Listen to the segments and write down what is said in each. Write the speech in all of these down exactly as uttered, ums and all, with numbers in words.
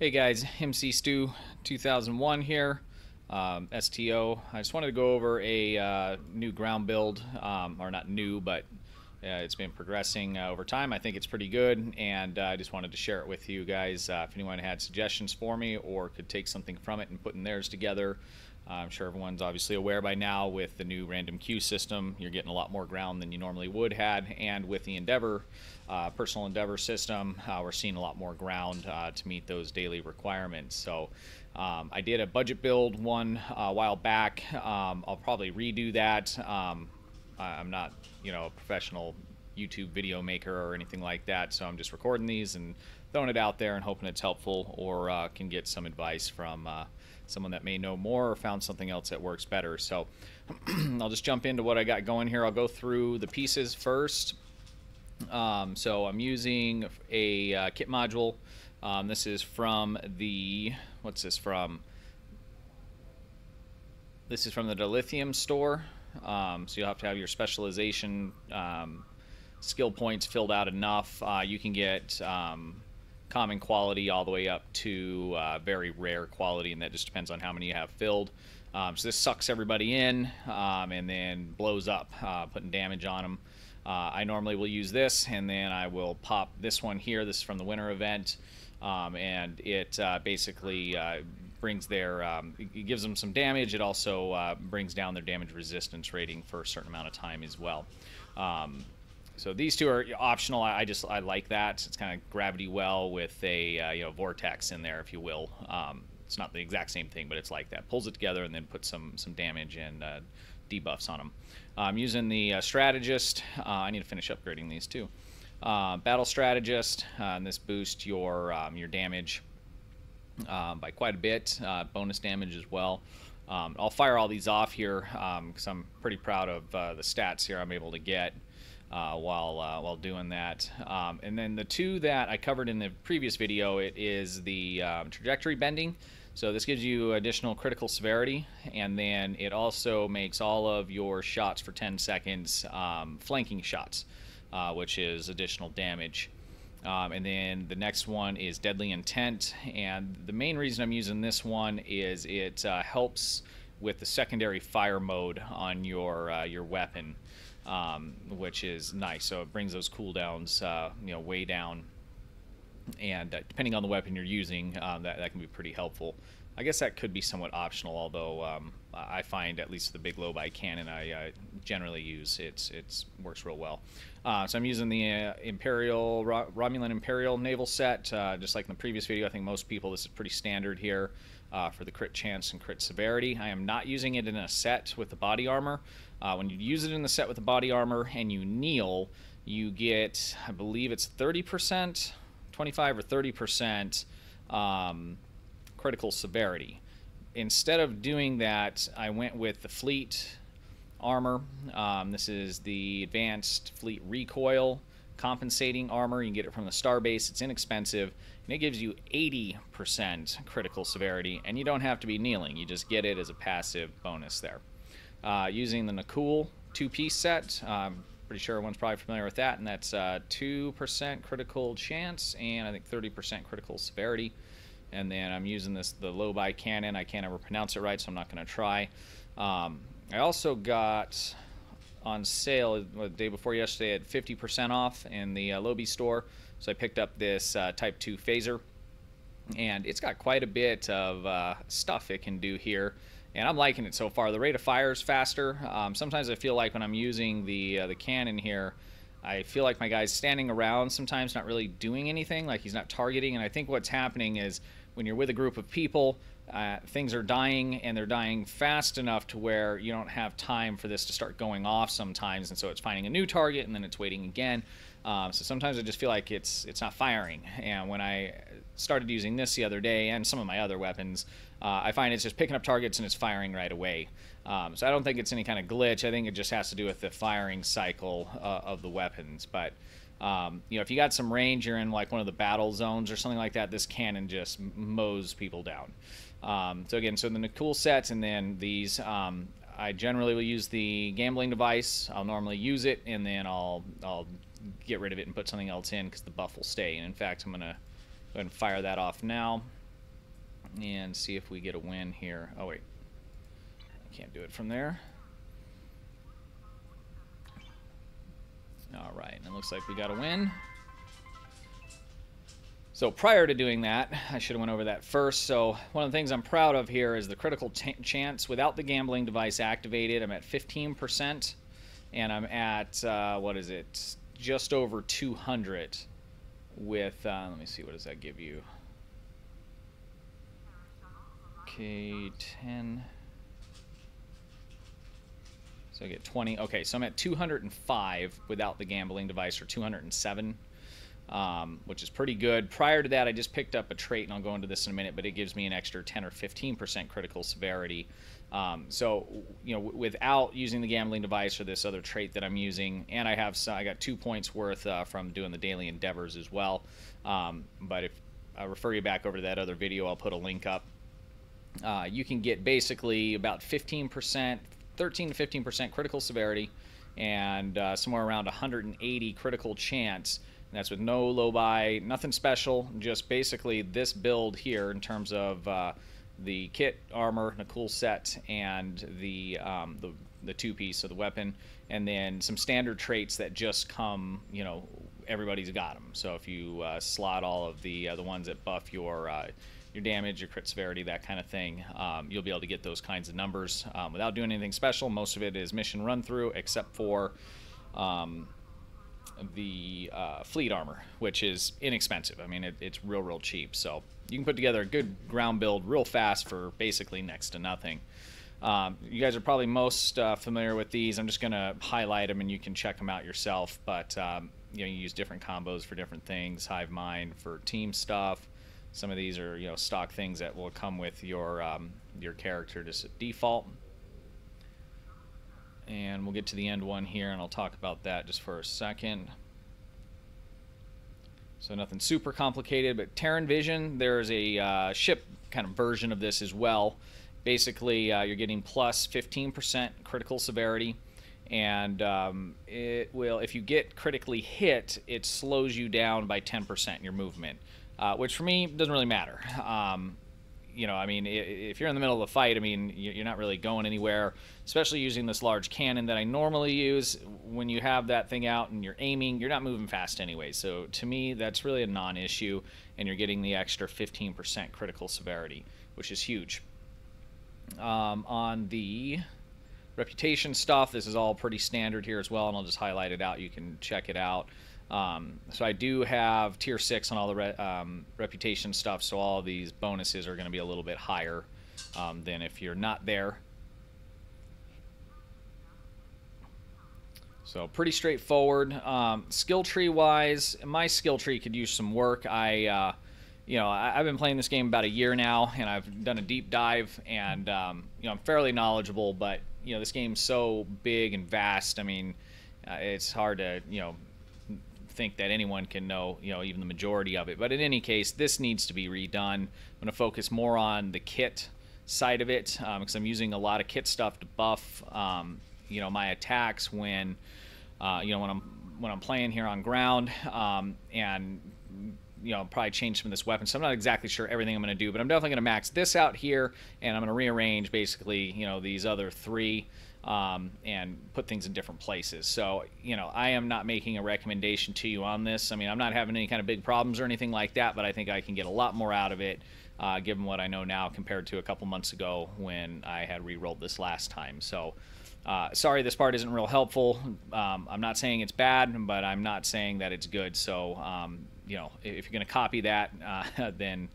Hey guys, M C Stu two thousand one here, um, S T O. I just wanted to go over a uh, new ground build, um, or not new, but uh, it's been progressing uh, over time. I think it's pretty good, and uh, I just wanted to share it with you guys. Uh, if anyone had suggestions for me or could take something from it and putting theirs together, uh, I'm sure everyone's obviously aware by now with the new random queue system, you're getting a lot more ground than you normally would had, and with the Endeavor Uh, personal endeavor system, uh, we're seeing a lot more ground uh, to meet those daily requirements. So um, I did a budget build one uh, a while back. um, I'll probably redo that. um, I'm not, you know, a professional YouTube video maker or anything like that, so I'm just recording these and throwing it out there and hoping it's helpful, or uh, can get some advice from uh, someone that may know more or found something else that works better. So I'll just jump into what I got going here. I'll go through the pieces first. Um, so I'm using a uh, kit module. Um, this is from the, what's this from? This is from the Dilithium store. Um, so you'll have to have your specialization um, skill points filled out enough. Uh, you can get um, common quality all the way up to uh, very rare quality, and that just depends on how many you have filled. Um, so this sucks everybody in um, and then blows up, uh, putting damage on them. Uh, I normally will use this, and then I will pop this one here. This is from the winter event, um, and it uh, basically uh, brings their, um, it gives them some damage. It also uh, brings down their damage resistance rating for a certain amount of time as well. Um, so these two are optional. I, I just, I like that. It's kind of gravity well with a, uh, you know, vortex in there, if you will. Um, it's not the exact same thing, but it's like that. Pulls it together and then puts some, some damage and uh, debuffs on them. I'm using the uh, strategist. Uh, I need to finish upgrading these too. Uh, battle strategist, uh, and this boosts your um, your damage uh, by quite a bit. Uh, bonus damage as well. Um, I'll fire all these off here because um, I'm pretty proud of uh, the stats here I'm able to get uh, while uh, while doing that. Um, and then the two that I covered in the previous video, it is the um, trajectory bending. So this gives you additional critical severity, and then it also makes all of your shots for ten seconds um, flanking shots, uh, which is additional damage. Um, and then the next one is Deadly Intent, and the main reason I'm using this one is it uh, helps with the secondary fire mode on your uh, your weapon, um, which is nice. So it brings those cooldowns uh, you know, way down. And uh, depending on the weapon you're using, um, that, that can be pretty helpful. I guess that could be somewhat optional, although um, I find at least the big Lobi cannon I uh, generally use, it's it's works real well. Uh, so I'm using the uh, Imperial Romulan Imperial naval set, uh, just like in the previous video. I think most people, this is pretty standard here uh, for the crit chance and crit severity. I am not using it in a set with the body armor. Uh, when you use it in the set with the body armor and you kneel, you get, I believe it's thirty percent. twenty-five or thirty percent um, critical severity. Instead of doing that, I went with the fleet armor. Um, this is the advanced fleet recoil compensating armor. You can get it from the Starbase. It's inexpensive, and it gives you eighty percent critical severity, and you don't have to be kneeling. You just get it as a passive bonus there. Uh, using the Nikool two-piece set, um, pretty sure everyone's probably familiar with that, and that's uh, two percent critical chance and I think thirty percent critical severity. And then I'm using this, the Lobi cannon. I can't ever pronounce it right, so I'm not going to try. Um, I also got on sale the day before yesterday at fifty percent off in the uh, Lobi store, so I picked up this uh, Type two phaser, and it's got quite a bit of uh, stuff it can do here. And I'm liking it so far. The rate of fire is faster. Um, sometimes I feel like when I'm using the uh, the cannon here, I feel like my guy's standing around sometimes not really doing anything, like he's not targeting. And I think what's happening is when you're with a group of people, uh, things are dying, and they're dying fast enough to where you don't have time for this to start going off sometimes. And so it's finding a new target, and then it's waiting again. Um, so sometimes I just feel like it's it's not firing. And when I started using this the other day and some of my other weapons, uh, I find it's just picking up targets and it's firing right away. Um, so I don't think it's any kind of glitch. I think it just has to do with the firing cycle uh, of the weapons. But um, you know, if you got some range, you're in like one of the battle zones or something like that, this cannon just mows people down. Um, so again, so the Nikool sets, and then these, um, I generally will use the gambling device. I'll normally use it, and then I'll I'll get rid of it and put something else in because the buff will stay. And in fact, I'm gonna go ahead and fire that off now. and see if we get a win here. Oh wait, I can't do it from there. All right, and it looks like we got a win. So prior to doing that, I should have went over that first. So one of the things I'm proud of here is the critical chance without the gambling device activated. I'm at fifteen percent, and I'm at, uh, what is it, just over two hundred with, uh, let me see, what does that give you? Okay, ten. So I get twenty. Okay, so I'm at two hundred five without the gambling device, or two hundred seven. Um, which is pretty good. Prior to that, I just picked up a trait, and I'll go into this in a minute, but it gives me an extra ten or fifteen percent critical severity. Um, so, you know, w without using the gambling device or this other trait that I'm using, and I have some, I got two points worth uh, from doing the daily endeavors as well. Um, but if I refer you back over to that other video, I'll put a link up. Uh, you can get basically about fifteen percent, thirteen to fifteen percent critical severity, and uh, somewhere around one hundred eighty critical chance. And that's with no Lobi, nothing special, just basically this build here in terms of uh, the kit, armor, Nikool set, and the, um, the the two piece, so the weapon, and then some standard traits that just come, you know, everybody's got them. So if you uh, slot all of the uh, the ones that buff your uh, your damage, your crit severity, that kind of thing, um, you'll be able to get those kinds of numbers um, without doing anything special. Most of it is mission run through, except for. Um, the uh, fleet armor, which is inexpensive. I mean, it, it's real, real cheap. So you can put together a good ground build real fast for basically next to nothing. Um, you guys are probably most uh, familiar with these. I'm just going to highlight them, and you can check them out yourself. But um, you know, you use different combos for different things. Hive Mind for team stuff. Some of these are, you know, stock things that will come with your um, your character just at default. And we'll get to the end one here, and I'll talk about that just for a second. So nothing super complicated, but Terran Vision, there's a uh, ship kind of version of this as well. Basically, uh, you're getting plus fifteen percent critical severity, and um, it will, if you get critically hit, it slows you down by ten percent in your movement, uh, which for me doesn't really matter. Um, You know, I mean, if you're in the middle of the fight, I mean, you're not really going anywhere, especially using this large cannon that I normally use. When you have that thing out and you're aiming, you're not moving fast anyway. So to me, that's really a non-issue, and you're getting the extra fifteen percent critical severity, which is huge. Um, on the reputation stuff, this is all pretty standard here as well, and I'll just highlight it out. You can check it out. Um, so I do have tier six on all the re um, reputation stuff, so all of these bonuses are going to be a little bit higher um, than if you're not there. So pretty straightforward. Um, skill tree wise, my skill tree could use some work. I, uh, you know, I I've been playing this game about a year now, and I've done a deep dive, and um, you know, I'm fairly knowledgeable, but you know, this game's so big and vast. I mean, uh, it's hard to, you know, think that anyone can know, you know, even the majority of it. But in any case, this needs to be redone. I'm going to focus more on the kit side of it, um, because I'm using a lot of kit stuff to buff, um, you know, my attacks when, uh, you know, when I'm when I'm playing here on ground, um, and you know, probably change some of this weapon. So I'm not exactly sure everything I'm going to do, but I'm definitely going to max this out here, and I'm going to rearrange basically, you know, these other three. Um, and put things in different places. So, you know, I am not making a recommendation to you on this. I mean, I'm not having any kind of big problems or anything like that, but I think I can get a lot more out of it, uh, given what I know now compared to a couple months ago when I had re-rolled this last time. So, uh, sorry this part isn't real helpful. Um, I'm not saying it's bad, but I'm not saying that it's good. So, um, you know, if you're going to copy that, uh, then,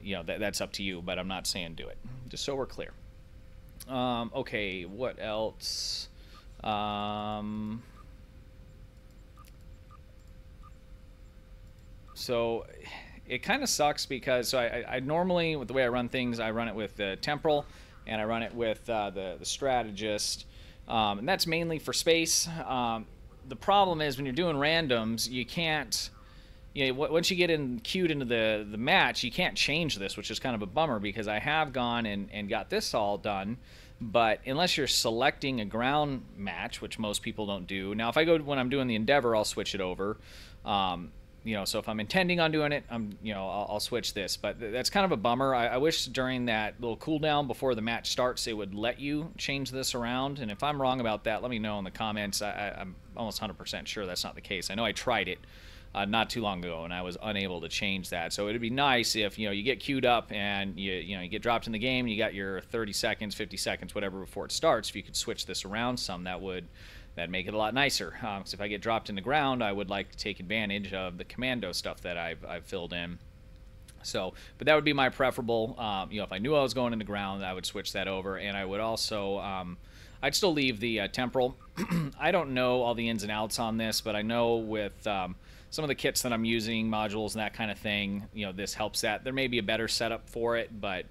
you know, that, that's up to you, but I'm not saying do it. Just so we're clear. Um, okay, what else? Um, so it kind of sucks because so I, I normally, with the way I run things, I run it with the temporal, and I run it with uh, the, the strategist, um, and that's mainly for space. Um, the problem is when you're doing randoms, you can't, you know, once you get in queued into the, the match, you can't change this, which is kind of a bummer because I have gone and, and got this all done. But unless you're selecting a ground match, which most people don't do. Now, if I go when I'm doing the Endeavor, I'll switch it over. Um, you know, so if I'm intending on doing it, I'm, you know, I'll, I'll switch this. But th that's kind of a bummer. I, I wish during that little cooldown before the match starts, it would let you change this around. And if I'm wrong about that, let me know in the comments. I, I, I'm almost one hundred percent sure that's not the case. I know I tried it uh, not too long ago, and I was unable to change that. So it'd be nice if, you know, you get queued up and you, you know, you get dropped in the game, and you got your thirty seconds, fifty seconds, whatever before it starts. If you could switch this around some, that would. That'd make it a lot nicer. Because um, if I get dropped in the ground, I would like to take advantage of the commando stuff that I've, I've filled in. So, but that would be my preferable. Um, you know, if I knew I was going in the ground, I would switch that over. And I would also, um, I'd still leave the uh, temporal. I don't know all the ins and outs on this, but I know with um, some of the kits that I'm using, modules and that kind of thing, you know, this helps that. There may be a better setup for it, but...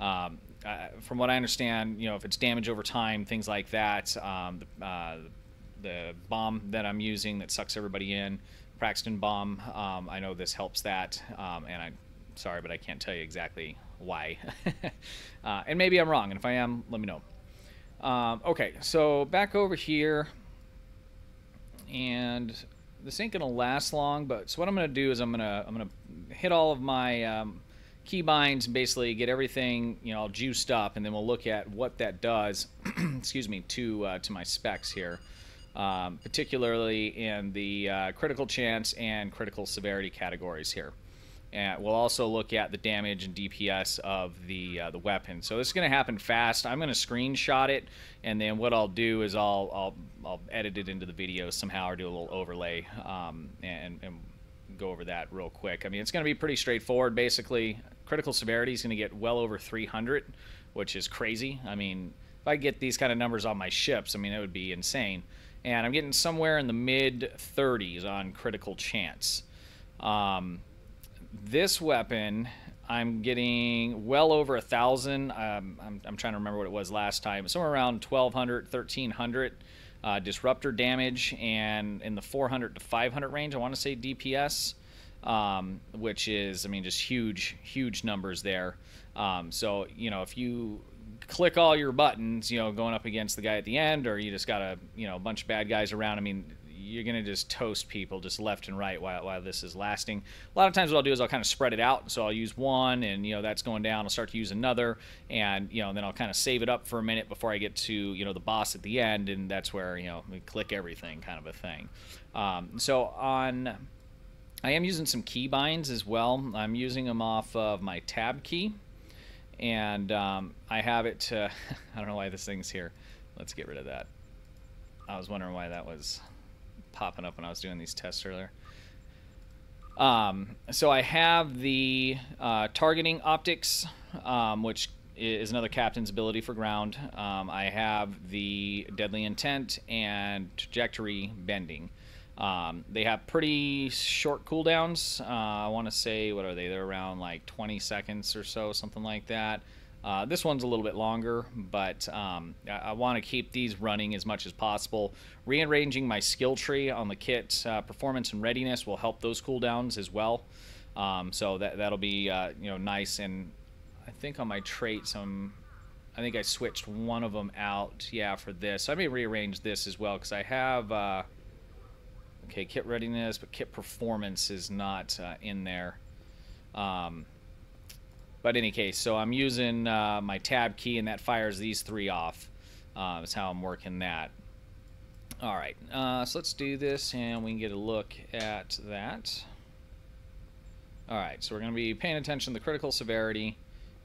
Um, uh, from what I understand, you know, if it's damage over time, things like that, um, the, uh, the bomb that I'm using that sucks everybody in, Praxton bomb, um, I know this helps that, um, and I'm sorry, but I can't tell you exactly why. uh, and maybe I'm wrong, and if I am, let me know. Um, okay, so back over here, and this ain't gonna last long, but so what I'm gonna do is I'm gonna I'm gonna hit all of my um, keybinds and basically get everything, you know, all juiced up, and then we'll look at what that does. excuse me, to uh, to my specs here, um, particularly in the uh, critical chance and critical severity categories here. And we'll also look at the damage and D P S of the uh, the weapon. So this is going to happen fast. I'm going to screenshot it, and then what I'll do is I'll I'll I'll edit it into the video somehow or do a little overlay um, and and go over that real quick. I mean, it's going to be pretty straightforward. Basically, critical severity is going to get well over three hundred, which is crazy. I mean, if I get these kind of numbers on my ships, I mean, it would be insane. And I'm getting somewhere in the mid thirties on critical chance. Um, this weapon, I'm getting well over a thousand. Um, I'm, I'm trying to remember what it was last time. Somewhere around twelve hundred, thirteen hundred. Uh, disruptor damage, and in the four hundred to five hundred range, I want to say D P S, um, which is, I mean, just huge, huge numbers there. Um, so, you know, if you click all your buttons, you know, going up against the guy at the end, or you just got a, you know, a bunch of bad guys around, I mean, you're going to just toast people just left and right while, while this is lasting. A lot of times what I'll do is I'll kind of spread it out. So I'll use one, and, you know, that's going down. I'll start to use another, and, you know, and then I'll kind of save it up for a minute before I get to, you know, the boss at the end. And that's where, you know, we click everything kind of a thing. Um, so on, I am using some keybinds as well. I'm using them off of my tab key, and um, I have it to, I don't know why this thing's here. Let's get rid of that. I was wondering why that was popping up when I was doing these tests earlier. Um, so I have the uh, targeting optics, um, which is another captain's ability for ground. Um, I have the deadly intent and trajectory bending. Um, they have pretty short cooldowns. Uh, I want to say, what are they? They're around like twenty seconds or so, something like that. Uh, this one's a little bit longer, but um, I, I want to keep these running as much as possible. Rearranging my skill tree on the kit, uh, performance and readiness will help those cooldowns as well. Um, so that that'll be uh, you know, nice. And I think on my traits, um, I think I switched one of them out. Yeah, for this, so I may rearrange this as well, because I have uh, okay, kit readiness, but kit performance is not uh, in there. Um, But in any case, so I'm using uh, my tab key, and that fires these three off. Uh, that's how I'm working that. All right, uh, so let's do this, and we can get a look at that. All right, so we're going to be paying attention to the critical severity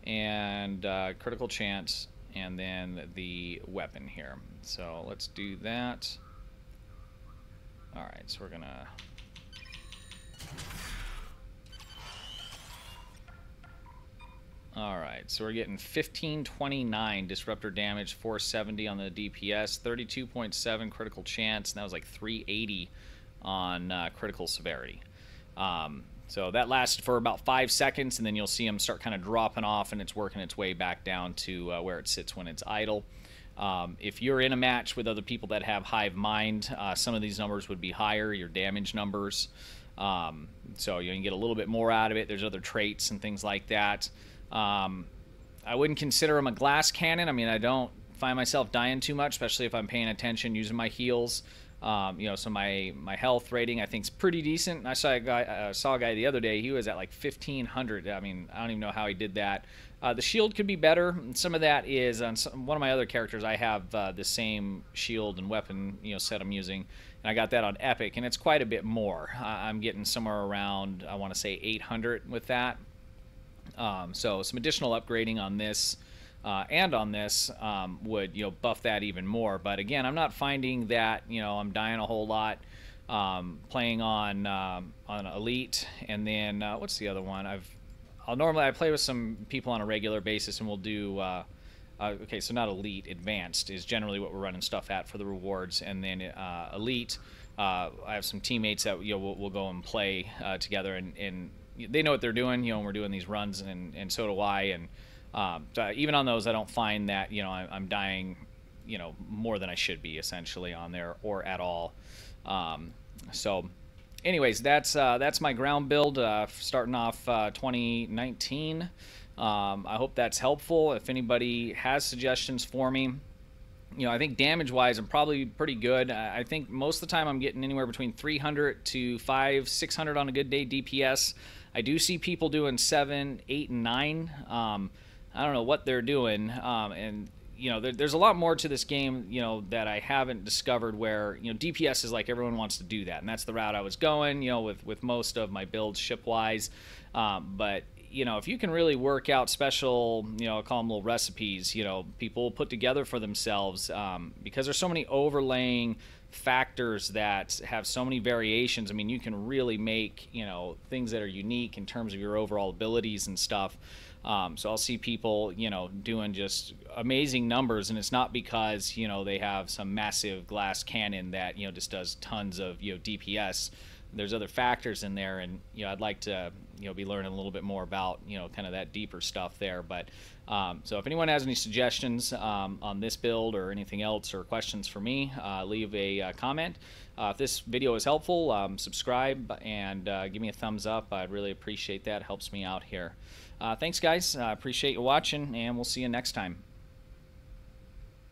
and uh, critical chance, and then the weapon here. So let's do that. All right, so we're going to... All right, so we're getting fifteen twenty-nine disruptor damage, four seventy on the D P S, thirty-two point seven critical chance, and that was like three eighty on uh, critical severity. Um, so that lasted for about five seconds, and then you'll see them start kind of dropping off, and it's working its way back down to uh, where it sits when it's idle. Um, if you're in a match with other people that have hive mind, uh, some of these numbers would be higher, your damage numbers. Um, so you can get a little bit more out of it. There's other traits and things like that. Um, I wouldn't consider them a glass cannon. I mean, I don't find myself dying too much, especially if I'm paying attention, using my heals. Um, you know, so my my health rating I think is pretty decent. And I saw a guy uh, saw a guy the other day. He was at like fifteen hundred. I mean, I don't even know how he did that. Uh, the shield could be better. And some of that is on some, one of my other characters. I have uh, the same shield and weapon, you know, set I'm using, and I got that on Epic, and it's quite a bit more. Uh, I'm getting somewhere around, I want to say eight hundred with that. Um, so some additional upgrading on this. Uh, and on this um, would, you know, buff that even more. But again, I'm not finding that, you know, I'm dying a whole lot um, playing on um, on Elite, and then uh, what's the other one? I've I'll normally I play with some people on a regular basis, and we'll do uh, uh, okay. So not Elite, Advanced is generally what we're running stuff at for the rewards, and then uh, Elite. Uh, I have some teammates that, you know, we'll, we'll go and play uh, together, and, and they know what they're doing. You know, and we're doing these runs, and and so do I, and. Um, so even on those, I don't find that, you know, I, I'm dying, you know, more than I should be essentially on there or at all. Um, so anyways, that's, uh, that's my ground build, uh, starting off, uh, twenty nineteen. Um, I hope that's helpful. If anybody has suggestions for me, you know, I think damage wise, I'm probably pretty good. I, I think most of the time I'm getting anywhere between three hundred to five, six hundred on a good day D P S. I do see people doing seven, eight, and nine, um, I don't know what they're doing, um, and you know there, there's a lot more to this game, you know, that I haven't discovered. Where, you know, D P S is like everyone wants to do that, and that's the route I was going, you know, with with most of my builds ship wise. Um, but you know, if you can really work out special, you know, I'll call them little recipes, you know, people put together for themselves, um, because there's so many overlaying factors that have so many variations. I mean, you can really make, you know, things that are unique in terms of your overall abilities and stuff. Um, so I'll see people, you know, doing just amazing numbers, and it's not because, you know, they have some massive glass cannon that, you know, just does tons of, you know, D P S. There's other factors in there, and, you know, I'd like to, you know, be learning a little bit more about, you know, kind of that deeper stuff there. But um, so if anyone has any suggestions um, on this build or anything else, or questions for me, uh, leave a uh, comment. Uh, if this video is helpful, um, subscribe and uh, give me a thumbs up. I'd really appreciate that. It helps me out here. Uh, thanks, guys. I uh, appreciate you watching, and we'll see you next time.